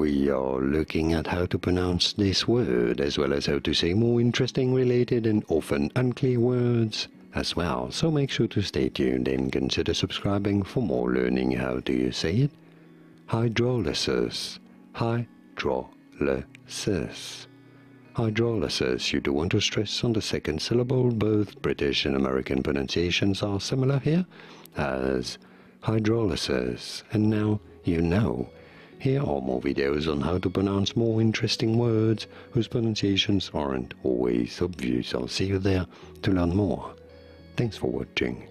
we are looking at how to pronounce this word, as well as how to say more interesting, related and often unclear words as well. So make sure to stay tuned and consider subscribing for more learning. How do you say it? Hydrolysis. Hydrolysis. Hydrolysis. You do want to stress on the second syllable. Both British and American pronunciations are similar here, as hydrolysis. And now you know. Here are more videos on how to pronounce more interesting words whose pronunciations aren't always obvious. I'll see you there to learn more. Thanks for watching.